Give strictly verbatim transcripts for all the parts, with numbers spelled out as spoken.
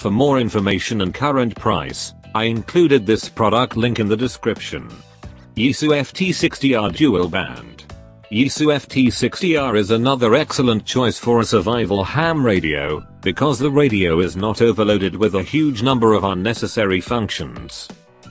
For more information and current price, I included this product link in the description. Yaesu F T sixty R Dual Band. Yaesu F T sixty R is another excellent choice for a survival ham radio, because the radio is not overloaded with a huge number of unnecessary functions.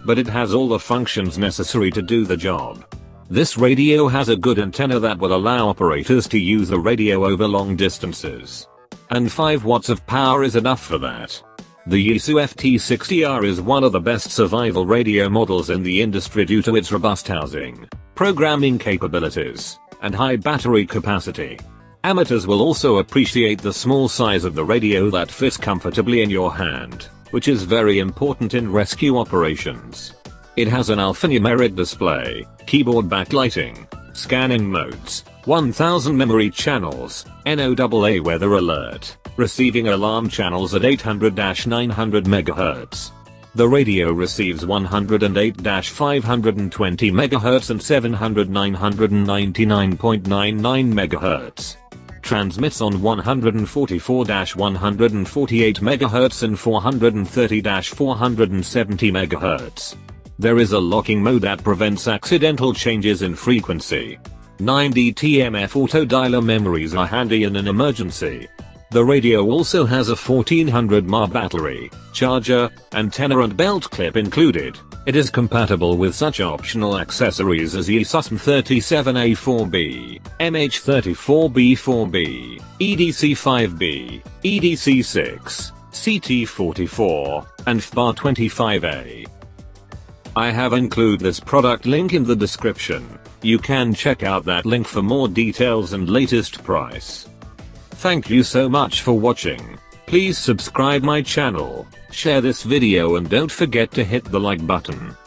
But it has all the functions necessary to do the job. This radio has a good antenna that will allow operators to use the radio over long distances. And five watts of power is enough for that. The Yaesu F T sixty R is one of the best survival radio models in the industry due to its robust housing, programming capabilities, and high battery capacity. Amateurs will also appreciate the small size of the radio that fits comfortably in your hand, which is very important in rescue operations. It has an alphanumeric display, keyboard backlighting, scanning modes, one thousand memory channels, NOAA weather alert, receiving alarm channels at eight hundred to nine hundred megahertz. The radio receives one hundred eight to five hundred twenty megahertz and seven hundred to nine hundred ninety-nine point nine nine megahertz. Transmits on one hundred forty-four to one hundred forty-eight megahertz and four hundred thirty to four hundred seventy megahertz. There is a locking mode that prevents accidental changes in frequency. nine D T M F autodialer memories are handy in an emergency. The radio also has a fourteen hundred milliamp hour battery, charger, antenna and belt clip included. It is compatible with such optional accessories as E S U S M thirty-seven A four B, M H thirty-four B four B, E D C five B, E D C six, C T forty-four, and F B A R twenty-five A. I have included this product link in the description. You can check out that link for more details and latest price. Thank you so much for watching. Please subscribe my channel, share this video and don't forget to hit the like button.